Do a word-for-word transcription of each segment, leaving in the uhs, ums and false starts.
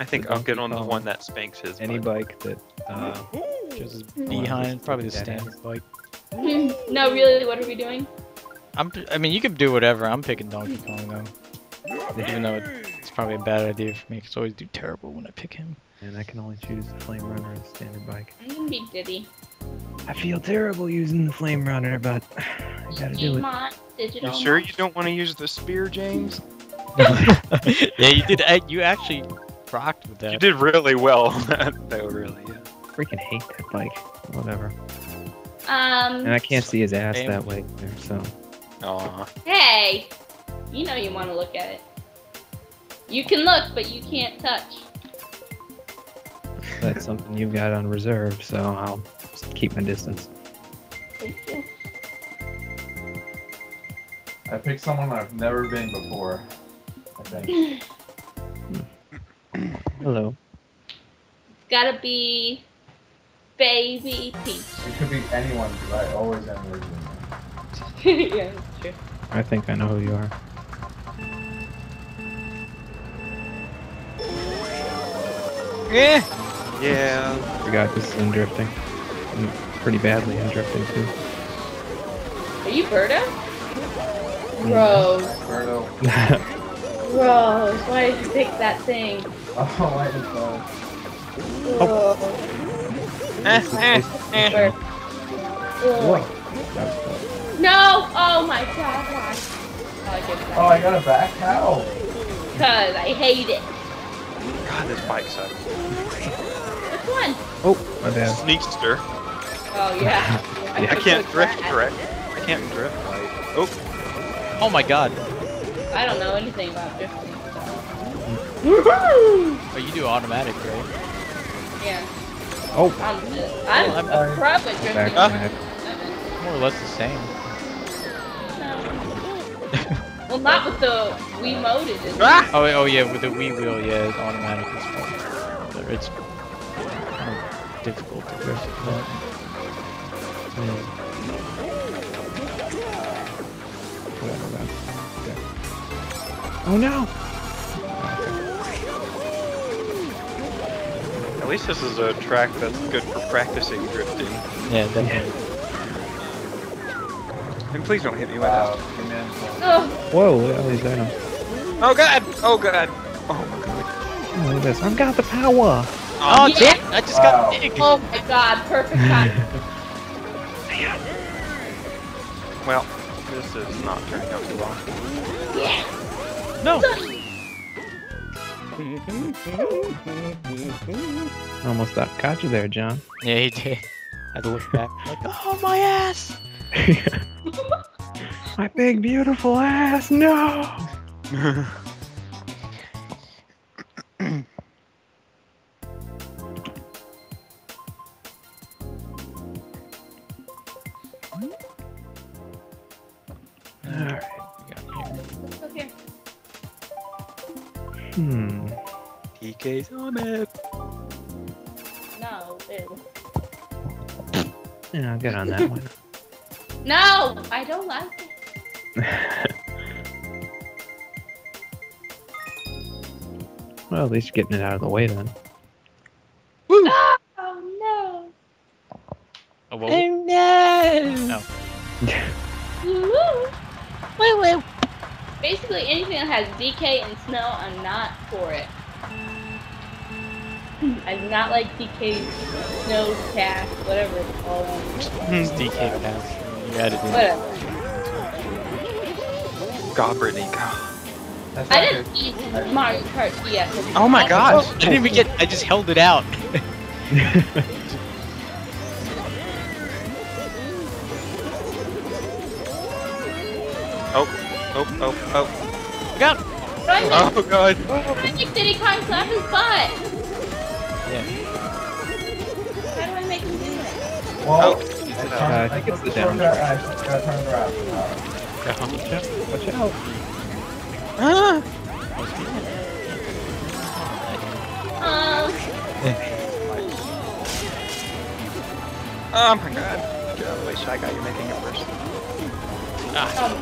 I think I'll get on the one that spanks his Any bike, bike that uh, just is behind, probably the standard bike. No, really, what are we doing? I'm, I mean, you can do whatever. I'm picking Donkey Kong, though. Even though it's probably a bad idea for me, because I always do terrible when I pick him. And I can only choose the Flame Runner and standard bike. I'm gonna be Diddy. I feel terrible using the Flame Runner, but I gotta do it. Digital. You sure you don't want to use the spear, James? Yeah, you did. You actually rocked with that. You did really well. That really, yeah. I freaking hate that bike. Whatever. Um. And I can't see his ass Damn. that way there, so. Aww. Hey, you know you want to look at it. You can look, but you can't touch. That's something you've got on reserve, so I'll just keep my distance. Thank you. I picked someone I've never been before, I think. Hello. It's gotta be Baby Peach. It could be anyone, because I always end with you. Yeah, that's true. I think I know who you are. Yeah. Yeah. I forgot this is in drifting. I'm pretty badly in drifting too. Are you Birdo? Gross. Gross. Why did you pick that thing? Oh, I didn't know. Gross. No! Oh my god. Oh, oh, I got a back? How? Because I hate it. God, this bike sucks. Which one? Oh, my bad. Sneakster. Oh, yeah. I, yeah. I can't drift correct. I can't drift right. Oh. Oh my god. I don't know anything about drifting. Woohoo! Oh, you do automatic, right? Yeah. Oh. I'm, just, I'm, I'm, I'm probably drifting. Uh, more or less the same. No. Well, not with the Wii mode, it is. Ah! Oh, oh yeah, with the Wii wheel, yeah, it's automatic as well. It's kind of difficult to drift. But... Yeah. Oh no! At least this is a track that's good for practicing drifting. Yeah, definitely. Yeah. And please don't hit me with that. Oh. Whoa, what the hell is that on? Oh god! Oh god! Oh my god. Look at this. I've got the power! Oh yeah. Damn! I just wow. got digged! Oh my god, perfect time. Well, this is not turning out too long. Yeah! No! Almost got caught you there, John. Yeah, he did. I had to look back. Like, oh, my ass! My big, beautiful ass! No! Alright. Hmm. D K's on it. No, ew. Yeah, I'll get on that one. No, I don't like it. Well, at least you're getting it out of the way then. Woo! Oh no! Oh, whoa. Oh no! Oh. Woo! Woo! Woo! Basically, anything that has D K and snow, I'm not for it. I do not like D K, snow, pass, whatever it's called. It's D K Pass. You added it. Whatever. God, Brittany, God. That's I didn't eat Mario Kart Wii. Oh my gosh! I didn't even get. I just held it out. Oh. Oh, oh, oh. Look out! Oh, God. How do I make Diddy Kong slap his butt? Yeah. How do I make him do that? Well, oh. uh, I think it's the down. I gotta turn around. Watch out. Ah! Um. Oh, my God. Get out of the way, Shy Guy. You're making it worse. Ah. Um.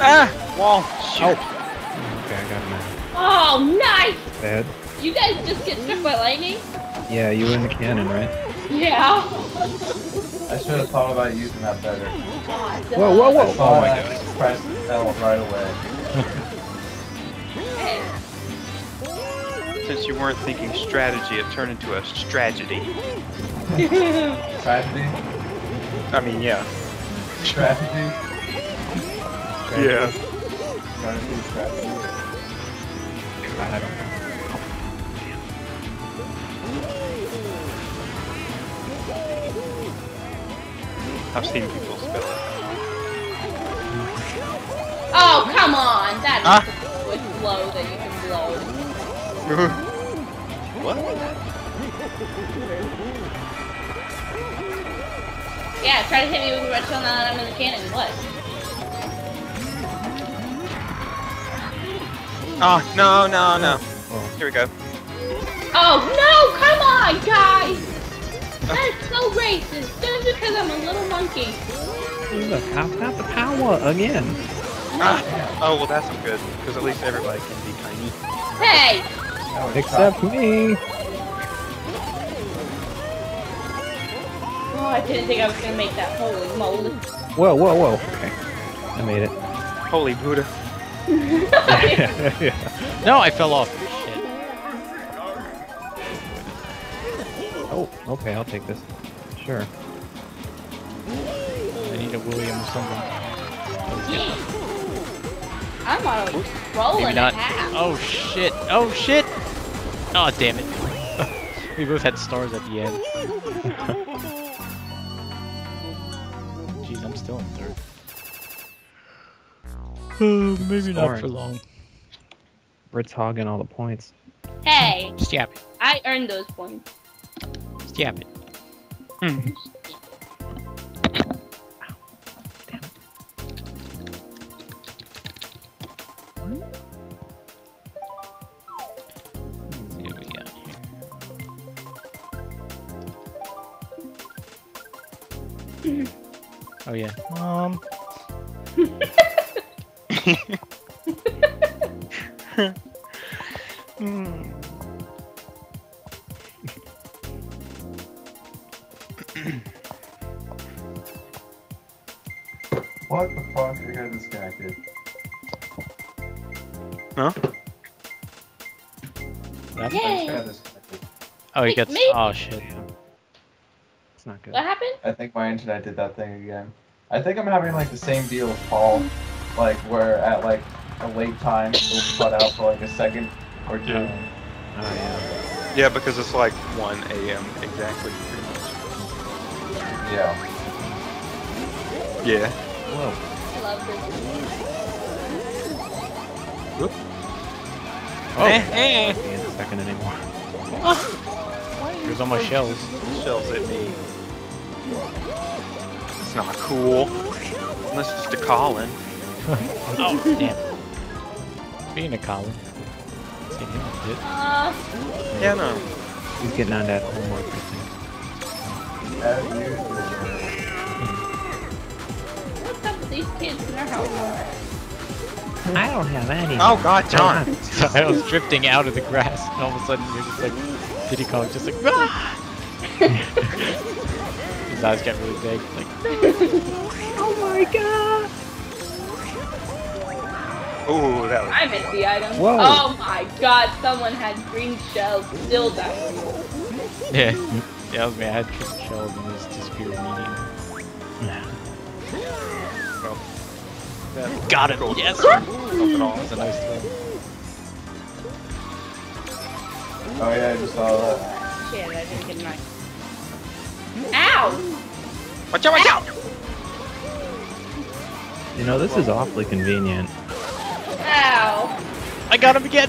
Ah! Wall! Shoot. Oh. Okay, I got mine. Oh, nice! Bad. You guys just get struck by lightning? Yeah, you were in the cannon, right? Yeah. I should have thought about using that better. Oh, God. Whoa, whoa, whoa! I oh, my God. I just pressed L right away. Since you weren't thinking strategy, it turned into a tragedy. Tragedy? I mean, yeah. Tragedy? Tragedy? Yeah. Tragedy, tragedy. I don't know. I've seen people spill it. Oh, come on! That is ah. the lowest blow that you can blow. What? Yeah, try to hit me with a red shell now that I'm in the cannon. What? Oh, no, no, no. Oh. Here we go. Oh, no! Come on, guys! That's so racist, just because I'm a little monkey. Look, I've got the power again. Ah. Oh, well that's good, because at least everybody can be tiny. Hey! Oh, except God. me. Oh, I didn't think I was going to make that. Holy moly. Whoa, whoa, whoa. Okay. I made it. Holy Buddha. No, I fell off. Oh, okay, I'll take this. Sure. I need a William or something. Yeah. I'm on a roll and a half. Oh shit, oh shit! Oh damn it. We both had stars at the end. Jeez, I'm still in third. Oh, maybe not right. for long. Britt's hogging all the points. Hey! Stab it. I earned those points. Yeah, but... Mm. Ow. Damn it. Let's see what we got here. Mm. Oh yeah. Um. mm. What the fuck did I get this guy did? Huh? That's this guy oh, he gets. Me? Oh shit. It's not good. What happened? I think my internet did that thing again. I think I'm having like the same deal as Paul, like where at like a late time we'll cut out for like a second or two. Yeah. Oh yeah. Yeah, because it's like one A M exactly. Yeah. Yeah. Whoa. I love this. Whoop. Oh. Eh, eh. I can't stand a second anymore. Oh. Here's all my shells. Shells at me. It's not cool. Unless it's the Colin. Oh damn. Being a Colin. Uh, yeah no. He's getting on that homework. What's up with these kids in their house? I don't have any. Oh god, John! So I was drifting out of the grass and all of a sudden you're just like, Diddy Kong just like, ah! His eyes got really big, like, oh my god! Oh, that was... I missed the item. Whoa. Oh my god, someone had green shells still dying. Yeah. Yeah, I was mad. I had triple shells and it was disappeared immediately. Well, that got it! Yes! That's a nice one. Oh yeah, I just saw that. Shit, I didn't get mine. Ow! Watch out, watch out! You know, this is awfully convenient. Ow! I got him again!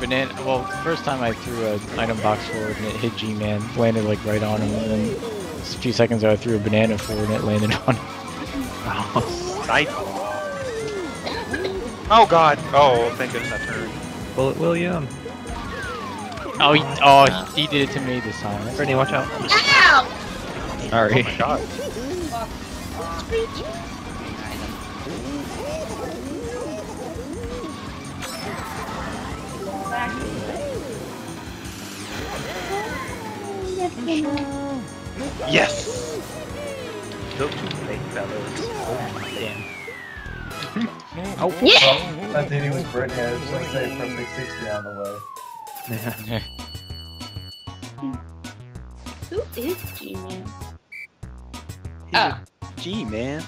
Banana. Well, first time I threw an item box forward and it hit G-Man, landed like right on him, and then a few seconds ago I threw a banana forward and it landed on him. Oh, sight. Oh god. Oh, thank goodness I turned. Bullet William. Oh, he, oh, he did it to me this time. Brittany, watch out. Ow! Sorry. Oh my god. Yes! Don't you play, fellas. Don't you play. Oh, yeah! Oh, that Diddy was Brittany, I was going to say from the sixty on the way. Who is G-Man? Oh. G-Man?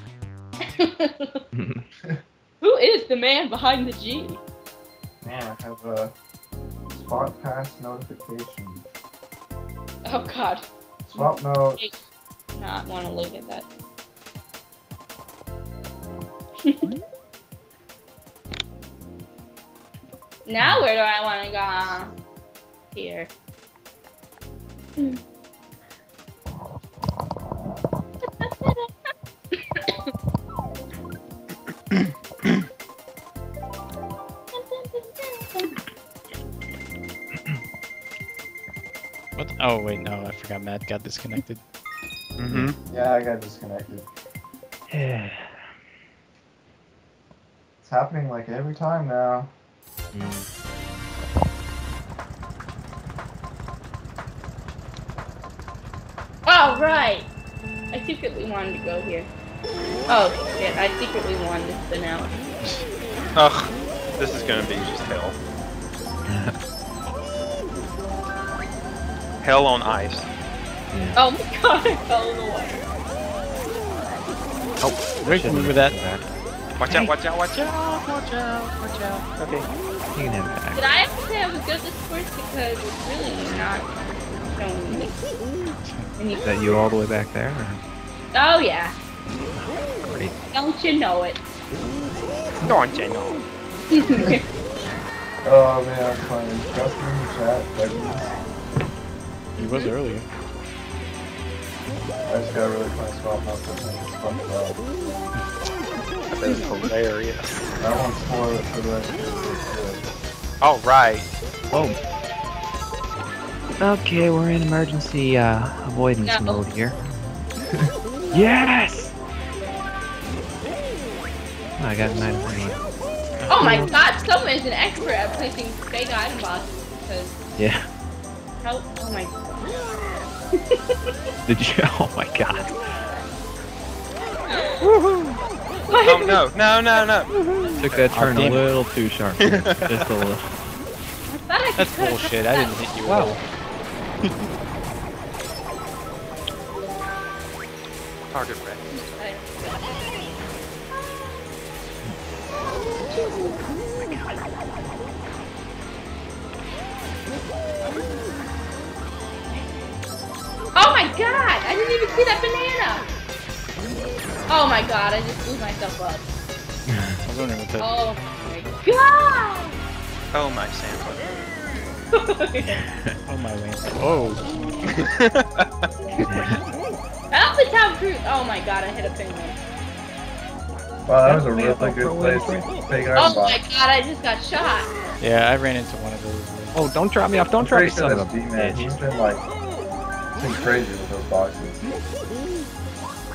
Who is the man behind the G? Man, I have a spot pass notification. Oh god. Swap note. I do not want to look at that. Now where do I want to go? Here. What? The oh wait, no, I forgot. Matt got disconnected. Mm-hmm. Yeah, I got disconnected. Yeah. It's happening like every time now. Mm. Oh, right! I secretly wanted to go here. Oh, shit, I secretly wanted to spin out. Ugh, this is gonna be just hell. Hell on ice. Yeah. Oh my god, I fell in the water. Oh, wait, remember that. Watch hey. out, watch out, watch out, watch out, watch out. Okay, you can have it back. Did I have to say I was good at this course because it's really not showing me? Is that you all the way back there? Or? Oh yeah. Great. Don't you know it? Don't you know it? Oh man, I'm playing just in the chat. But... He was earlier. I just got really fun swap up and it's fun. That is hilarious. That one's spoiled for the rest of the video. Alright. Whoa. Okay, we're in emergency uh, avoidance no. mode here. Yes! Oh, I got an item right. Oh my god, someone is an expert at placing fake item boxes because... Yeah. How... Oh my god. Did you... Oh my god. Woohoo! Oh no, no, no, no! Took that turn oh, a little too sharp. Just a little. That's bullshit, I didn't hit you well. Wow. Target wreck. Oh my god! I didn't even see that banana! Oh my god, I just blew myself up. I was wondering what that Oh my god! Oh my Santa. Oh my Lanta. Oh. Up the top cruise! Oh my god, I hit a penguin. Wow, that was a really good place to take our box. Oh my god, I just got shot. Yeah, I ran into one of those. Oh, don't drop me off, don't drop me off. Son of a bitch. He's been like, been crazy with those boxes.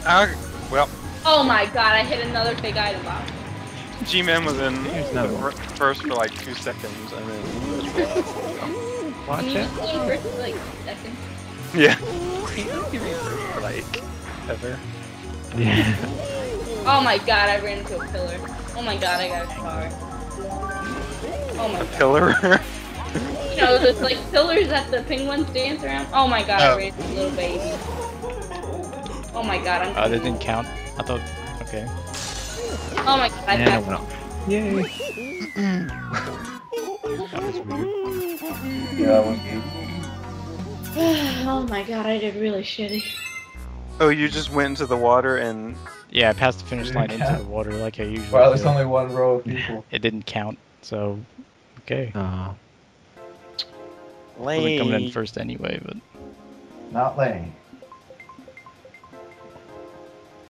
I, well. Oh my god, I hit another big item box. G-Man was in the first for like two seconds, and then... Watch it. He first for like two seconds. Yeah. He first for like... ever. Yeah. Oh my god, I ran into a pillar. Oh my god, I got a car. Oh my god. A pillar? You know, those like pillars that the penguins dance around. Oh my god, oh. I ran into a little baby. Oh my god, I'm- Oh, uh, that didn't count? I thought- okay. Oh my god, I yeah, got- no, no. Yay! That was weird. Yeah, that was weird. Oh my god, I did really shitty. Oh, you just went into the water and- Yeah, I passed the finish line count. into the water like I usually do. Well, there's only one row of people. It didn't count, so... Okay. Uh-huh. Lane! Probably coming in first anyway, but... Not lane.